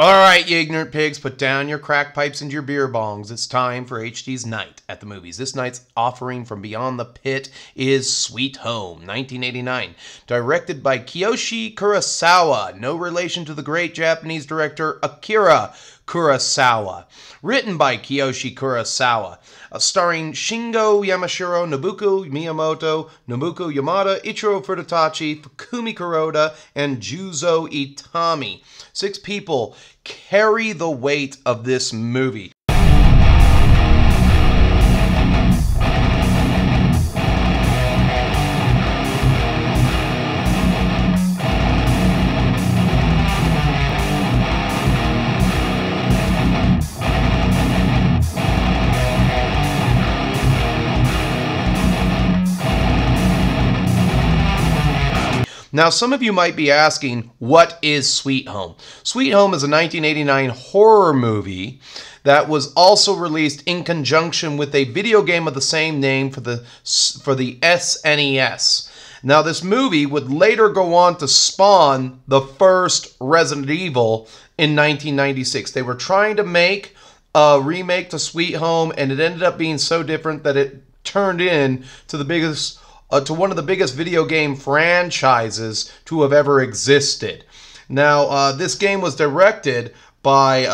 All right, you ignorant pigs, put down your crack pipes and your beer bongs. It's time for HD's Night at the Movies. This night's offering from beyond the pit is Sweet Home, 1989. Directed by Kiyoshi Kurosawa, no relation to the great Japanese director Akira Kurosawa. Written by Kiyoshi Kurosawa. Starring Shingo Yamashiro, Nobuko Miyamoto, Nobuko Yamada, Ichiro Furutachi, Fukumi Kuroda, and Juzo Itami. Six people carry the weight of this movie. Now, some of you might be asking, what is Sweet Home? Sweet Home is a 1989 horror movie that was also released in conjunction with a video game of the same name for the SNES. Now, this movie would later go on to spawn the first Resident Evil in 1996. They were trying to make a remake to Sweet Home, and it ended up being so different that it turned in to the biggest to one of the biggest video game franchises to have ever existed. Now, this game was directed by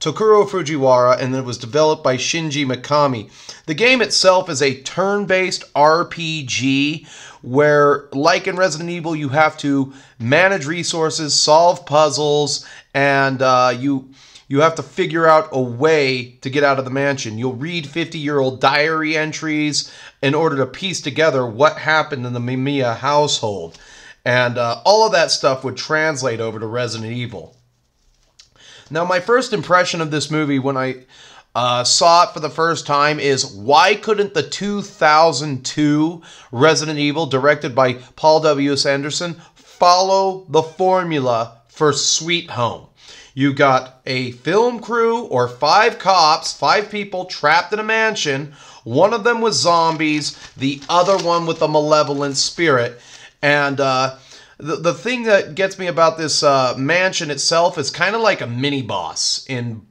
Tokuro Fujiwara, and it was developed by Shinji Mikami. The game itself is a turn-based RPG where, like in Resident Evil, you have to manage resources, solve puzzles, and you have to figure out a way to get out of the mansion. You'll read 50-year-old diary entries in order to piece together what happened in the Mamiya household. And all of that stuff would translate over to Resident Evil. Now, my first impression of this movie when I saw it for the first time is, why couldn't the 2002 Resident Evil, directed by Paul W.S. Anderson, follow the formula for Sweet Home? You got a film crew or five cops, five people trapped in a mansion. One of them with zombies, the other one with a malevolent spirit. And the thing that gets me about this mansion itself is kind of like a mini boss in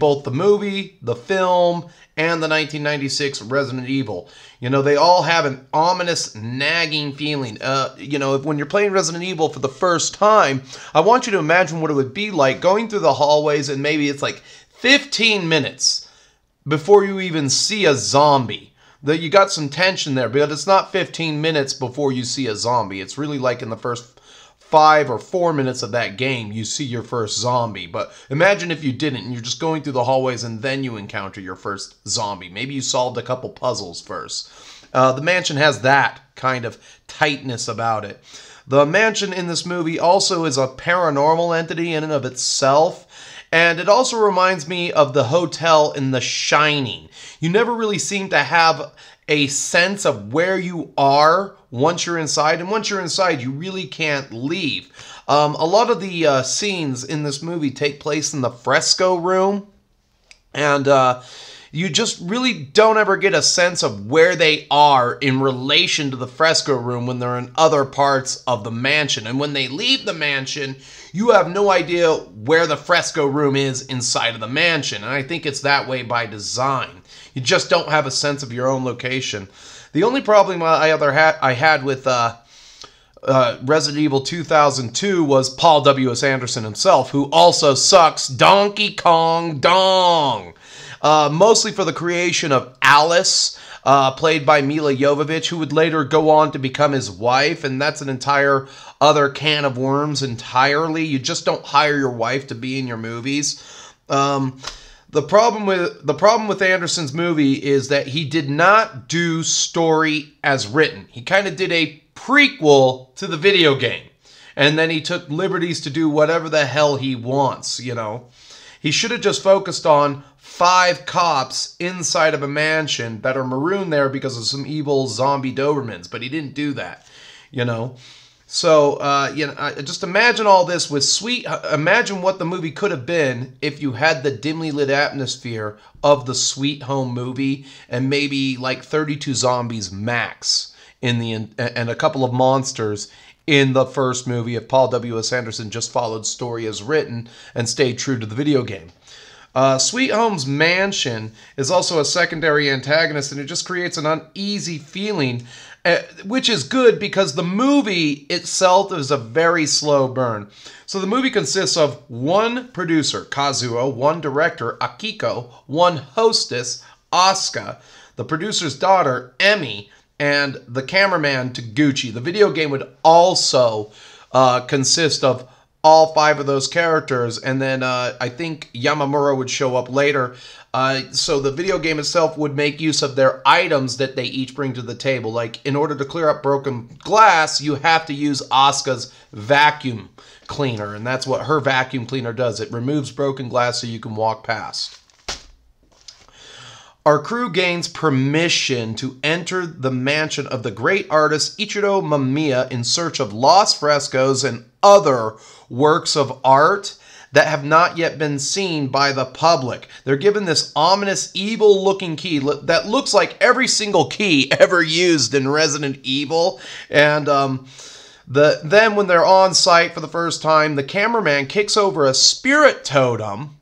both the movie, the film, and the 1996 Resident Evil. You know, they all have an ominous, nagging feeling. You know, when you're playing Resident Evil for the first time, I want you to imagine what it would be like going through the hallways, and maybe it's like 15 minutes before you even see a zombie. That you got some tension there, but it's not 15 minutes before you see a zombie. It's really like in the first 5 or 4 minutes of that game, you see your first zombie. But imagine if you didn't, and you're just going through the hallways and then you encounter your first zombie. Maybe you solved a couple puzzles first. The mansion has that kind of tightness about it. The mansion in this movie also is a paranormal entity in and of itself. And it also reminds me of the hotel in The Shining. You never really seem to have a sense of where you are once you're inside, and once you're inside, you really can't leave. A lot of the scenes in this movie take place in the fresco room, and you just really don't ever get a sense of where they are in relation to the fresco room when they're in other parts of the mansion. And when they leave the mansion, you have no idea where the fresco room is inside of the mansion. And I think it's that way by design. You just don't have a sense of your own location. The only problem I had with Resident Evil 2002 was Paul W.S. Anderson himself, who also sucks Donkey Kong Dong. Mostly for the creation of Alice, played by Mila Jovovich, who would later go on to become his wife, and that's an entire other can of worms entirely. You just don't hire your wife to be in your movies. The problem with Anderson's movie is that he did not do story as written. He kind of did a prequel to the video game, and then he took liberties to do whatever the hell he wants, you know. He should have just focused on five cops inside of a mansion that are marooned there because of some evil zombie Dobermans, but he didn't do that, you know. So, you know, just imagine all this with Sweet. Imagine what the movie could have been if you had the dimly lit atmosphere of the Sweet Home movie and maybe like 32 zombies max in the and a couple of monsters in the first movie if Paul W.S. Anderson just followed story as written and stayed true to the video game. Sweet Home's mansion is also a secondary antagonist, and it just creates an uneasy feeling, which is good because the movie itself is a very slow burn. So the movie consists of one producer, Kazuo, one director, Akiko, one hostess, Asuka, the producer's daughter, Emmy, and the cameraman, Taguchi. The video game would also consist of all five of those characters, and then I think Yamamura would show up later. So the video game itself would make use of their items that they each bring to the table. Like, in order to clear up broken glass, you have to use Asuka's vacuum cleaner, and that's what her vacuum cleaner does. It removes broken glass so you can walk past. Our crew gains permission to enter the mansion of the great artist Ichiro Mamiya in search of lost frescoes and other works of art that have not yet been seen by the public. They're given this ominous, evil-looking key that looks like every single key ever used in Resident Evil. And then when they're on site for the first time, the cameraman kicks over a spirit totem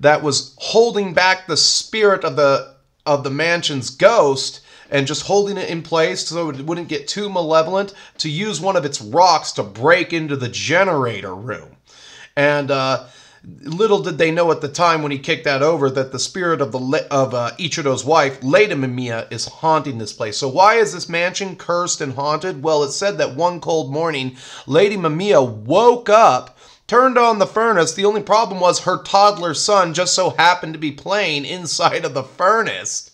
that was holding back the spirit of the mansion's ghost and just holding it in place so it wouldn't get too malevolent, to use one of its rocks to break into the generator room. And little did they know at the time when he kicked that over that the spirit of Ichiro's wife, Lady Mamiya, is haunting this place. So why is this mansion cursed and haunted? Well, it's said that one cold morning, Lady Mamiya woke up, turned on the furnace. The only problem was her toddler son just so happened to be playing inside of the furnace.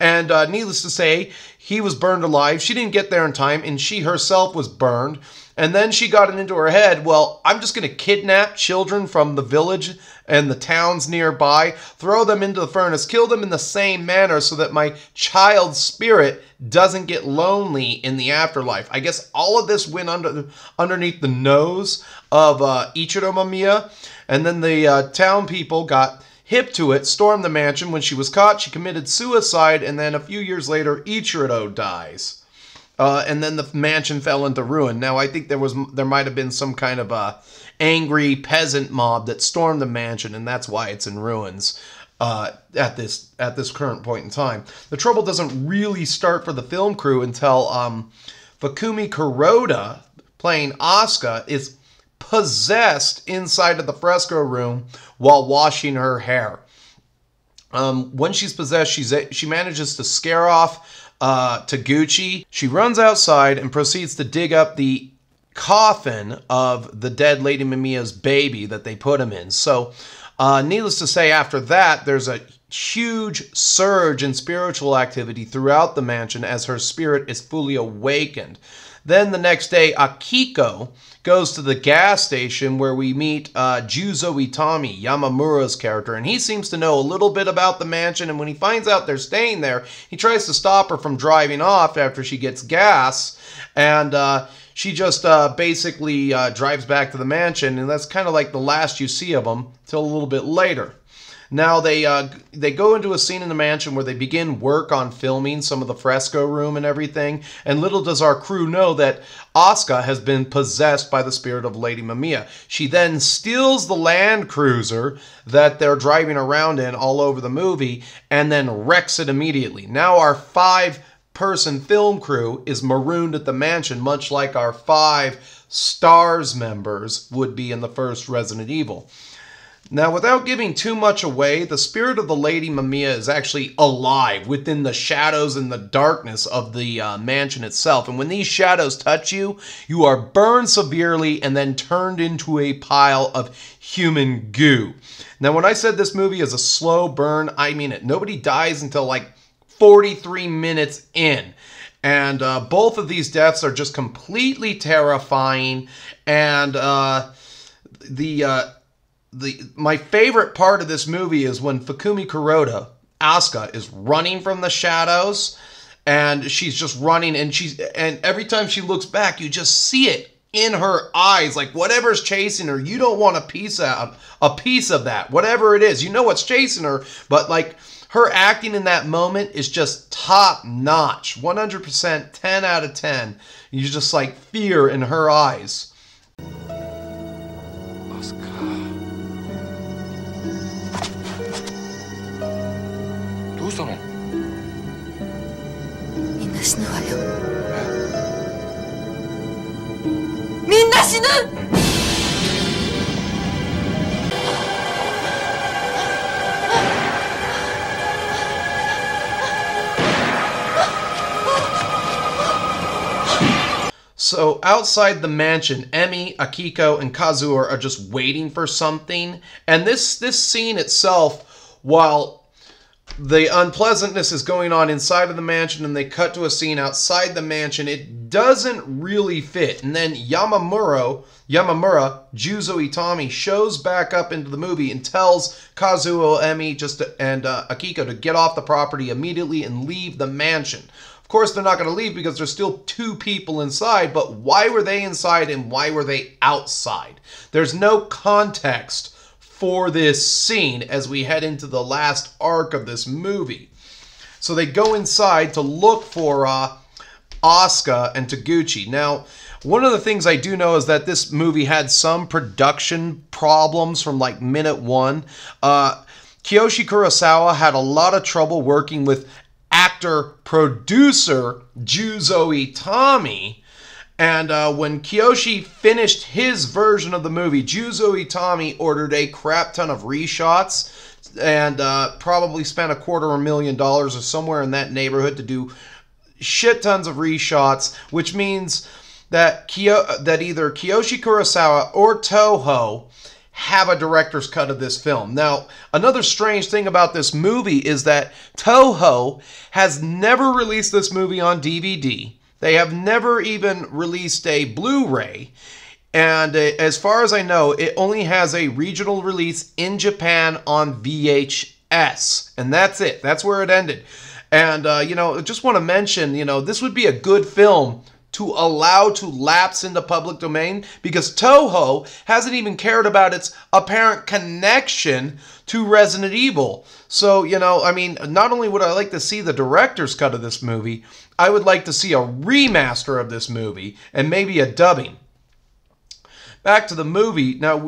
And needless to say, he was burned alive. She didn't get there in time, and she herself was burned. And then she got it into her head, well, I'm just going to kidnap children from the village and the towns nearby, throw them into the furnace, kill them in the same manner so that my child's spirit doesn't get lonely in the afterlife. I guess all of this went underneath the nose of Ichiro Mamiya, and then the town people got hip to it, stormed the mansion. When she was caught, she committed suicide, and then a few years later, Ichiro dies. And then the mansion fell into ruin. Now, I think there might have been some kind of a angry peasant mob that stormed the mansion, and that's why it's in ruins at this current point in time. The trouble doesn't really start for the film crew until Fukumi Kuroda, playing Asuka, is possessed inside of the fresco room while washing her hair. When she's possessed, she manages to scare off Taguchi. She runs outside and proceeds to dig up the coffin of the dead Lady Mamiya's baby that they put him in. So, needless to say, after that, there's a huge surge in spiritual activity throughout the mansion as her spirit is fully awakened. Then the next day, Akiko goes to the gas station where we meet Juzo Itami, Yamamura's character, and he seems to know a little bit about the mansion, and when he finds out they're staying there, he tries to stop her from driving off after she gets gas, and she just basically drives back to the mansion, and that's kind of like the last you see of them till a little bit later. Now, they go into a scene in the mansion where they begin work on filming some of the fresco room and everything, and little does our crew know that Asuka has been possessed by the spirit of Lady Mamiya. She then steals the Land Cruiser that they're driving around in all over the movie and then wrecks it immediately. Now our five-person film crew is marooned at the mansion, much like our five STARS members would be in the first Resident Evil. Now, without giving too much away, the spirit of the Lady Mamiya is actually alive within the shadows and the darkness of the mansion itself. And when these shadows touch you, you are burned severely and then turned into a pile of human goo. Now, when I said this movie is a slow burn, I mean it. Nobody dies until like 43 minutes in. And both of these deaths are just completely terrifying. And my favorite part of this movie is when Fukumi Kuroda, Asuka, is running from the shadows, and she's just running, and every time she looks back, you just see it in her eyes, like whatever's chasing her, you don't want a piece of that, whatever it is. You know what's chasing her, but like her acting in that moment is just top notch, 100%, 10 out of 10. You just like fear in her eyes. So outside the mansion, Emi, Akiko, and Kazuo are just waiting for something. And this scene itself, while the unpleasantness is going on inside of the mansion and they cut to a scene outside the mansion, it doesn't really fit. And then Yamamura, Juzo Itami, shows back up into the movie and tells Kazuo, Emi, and Akiko to get off the property immediately and leave the mansion. Of course, they're not going to leave because there's still two people inside, but why were they inside and why were they outside? There's no context for this scene as we head into the last arc of this movie. So they go inside to look for Asuka and Taguchi. Now, one of the things I do know is that this movie had some production problems from like minute one. Kiyoshi Kurosawa had a lot of trouble working with actor-producer Juzo Itami. And when Kiyoshi finished his version of the movie, Juzo Itami ordered a crap ton of reshots and probably spent $250,000 or somewhere in that neighborhood to do shit tons of reshots, which means that either Kiyoshi Kurosawa or Toho have a director's cut of this film. Now, another strange thing about this movie is that Toho has never released this movie on DVD. They have never even released a Blu-ray, and as far as I know, it only has a regional release in Japan on VHS, and that's it. That's where it ended. And, you know, I just want to mention, you know, this would be a good film to allow to lapse into public domain because Toho hasn't even cared about its apparent connection to Resident Evil. So, you know, I mean, not only would I like to see the director's cut of this movie, I would like to see a remaster of this movie and maybe a dubbing. Back to the movie. Now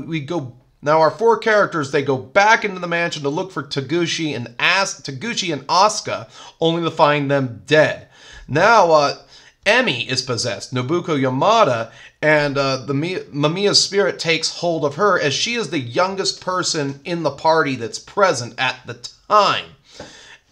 Now our four characters, they go back into the mansion to look for Taguchi and Asuka, only to find them dead. Now Emi is possessed, Nobuko Yamada, and the Mamiya's spirit takes hold of her as she is the youngest person in the party that's present at the time.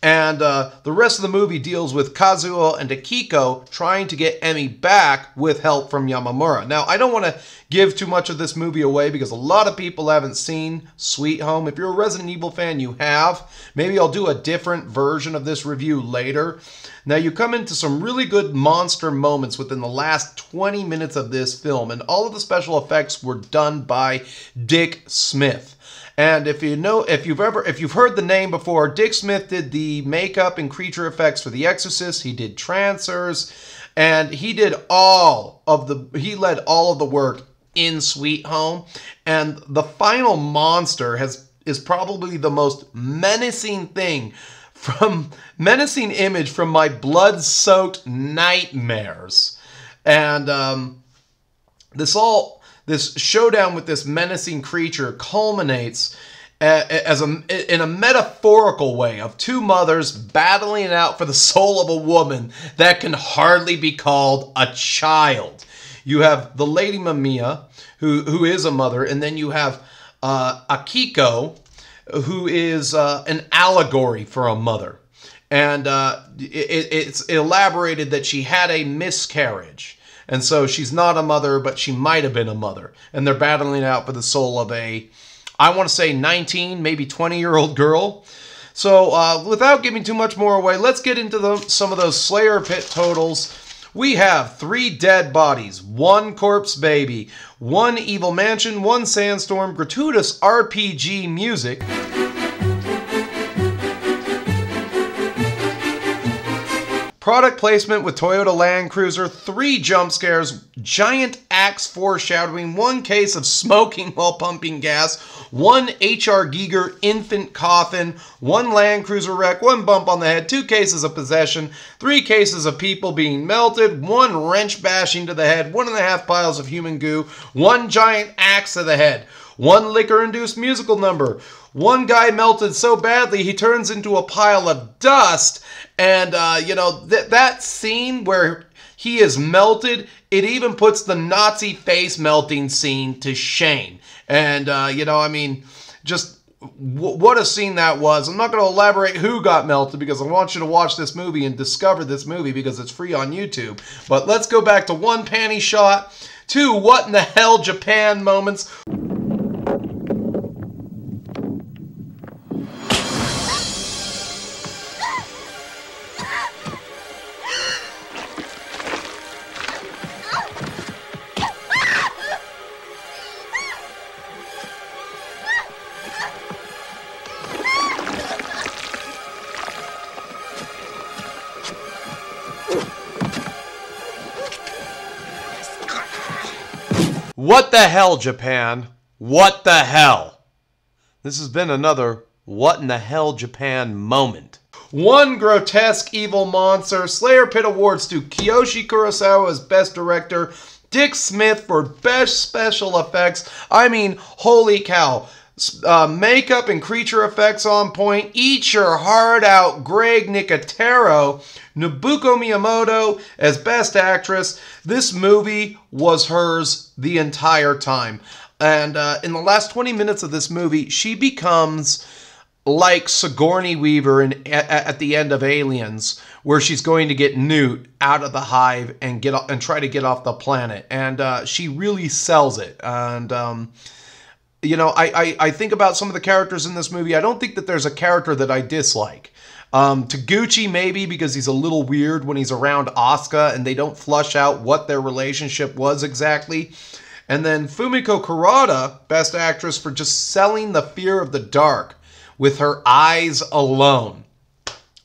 And the rest of the movie deals with Kazuo and Akiko trying to get Emi back with help from Yamamura. Now, I don't want to give too much of this movie away because a lot of people haven't seen Sweet Home. If you're a Resident Evil fan, you have. Maybe I'll do a different version of this review later. Now, you come into some really good monster moments within the last 20 minutes of this film, and all of the special effects were done by Dick Smith. And if you've heard the name before, Dick Smith did the makeup and creature effects for The Exorcist. He did Trancers, and he led all of the work in Sweet Home. And the final monster is probably the most menacing image from my blood-soaked nightmares. And this showdown with this menacing creature culminates in a metaphorical way of two mothers battling it out for the soul of a woman that can hardly be called a child. You have the Lady Mamiya, who is a mother, and then you have Akiko, who is an allegory for a mother. And it's elaborated that she had a miscarriage. And so she's not a mother, but she might have been a mother. And they're battling out for the soul of a, I want to say 19, maybe 20-year-old girl. So without giving too much more away, let's get into some of those Slayer pit totals. We have 3 dead bodies, 1 corpse baby, 1 evil mansion, 1 sandstorm, gratuitous RPG music. Product placement with Toyota Land Cruiser, 3 jump scares, giant axe foreshadowing, 1 case of smoking while pumping gas, 1 H.R. Giger infant coffin, 1 Land Cruiser wreck, 1 bump on the head, 2 cases of possession, 3 cases of people being melted, 1 wrench bashing to the head, 1.5 piles of human goo, 1 giant axe to the head, 1 liquor-induced musical number, 1 guy melted so badly he turns into a pile of dust. And, you know, that scene where he is melted, it even puts the Nazi face melting scene to shame. And, you know, I mean, just what a scene that was. I'm not going to elaborate who got melted because I want you to watch this movie and discover this movie because it's free on YouTube. But let's go back to 1 panty shot, 2 what in the hell Japan moments. What the hell, Japan? What the hell? This has been another What in the Hell, Japan moment. 1 grotesque evil monster. Slayer Pit Awards to Kiyoshi Kurosawa as Best Director. Dick Smith for Best Special Effects. I mean, holy cow. Makeup and creature effects on point. Eat your heart out, Greg Nicotero. Nobuko Miyamoto as Best Actress. This movie was hers the entire time. And in the last 20 minutes of this movie, she becomes like Sigourney Weaver at the end of Aliens, where she's going to get Newt out of the hive and try to get off the planet. And she really sells it. And you know, I think about some of the characters in this movie. I don't think that there's a character that I dislike. Taguchi, maybe, because he's a little weird when he's around Asuka, and they don't flush out what their relationship was exactly. And then Fumiko Kuroda, Best Actress, for just selling the fear of the dark with her eyes alone.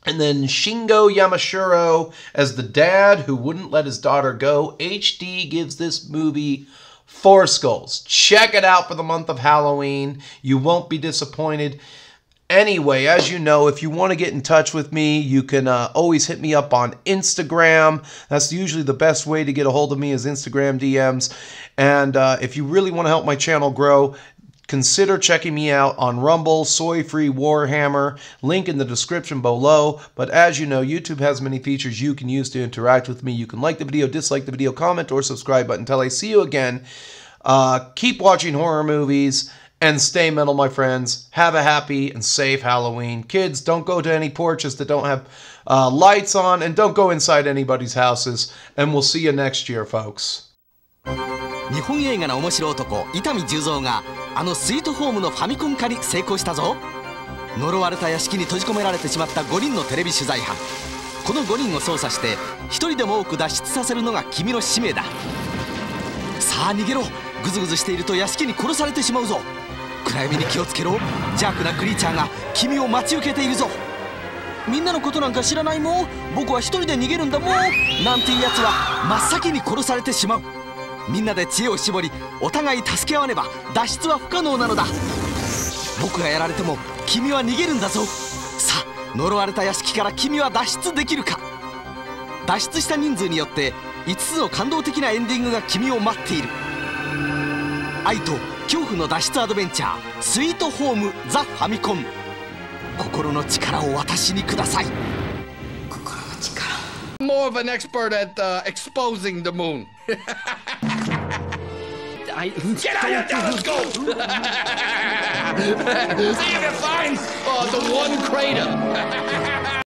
And then Shingo Yamashiro as the dad who wouldn't let his daughter go. HD gives this movie 4 skulls. Check it out for the month of Halloween. You won't be disappointed. Anyway, as you know, if you want to get in touch with me, you can always hit me up on Instagram. That's usually the best way to get a hold of me, is Instagram DMs. And if you really want to help my channel grow, consider checking me out on Rumble, Soy Free Warhammer, link in the description below. But as you know, YouTube has many features you can use to interact with me. You can like the video, dislike the video, comment, or subscribe. But until I see you again, keep watching horror movies and stay mental, my friends. Have a happy and safe Halloween. Kids, don't go to any porches that don't have lights on, and don't go inside anybody's houses. And we'll see you next year, folks. 日本映画の面白男伊丹十三があのスイートホームのファミコン化に成功したぞ。呪われた屋敷に閉じ込められてしまった5人のテレビ取材班。この5人を捜査して1人でも多く脱出させるのが君の使命だ。さあ逃げろ。グズグズしていると屋敷に殺されてしまうぞ。暗闇に気をつけろ。邪悪なクリーチャーが君を待ち受けているぞ。みんなのことなんか知らないもん。僕は1人で逃げるんだもん。なんていうやつは真っ先に殺されてしまう。 みんなで知恵を絞りお互い助け合わねば脱出は不可能なのだ僕がやられても君は逃げるんだぞさあ呪われた屋敷から君は脱出できるか脱出した人数によって5つの感動的なエンディングが君を待っている愛と恐怖の脱出アドベンチャースイートホームザ・ファミコン心の力を私にください More of an expert at exposing the moon. Get out of your telescope! See if you find the one crater.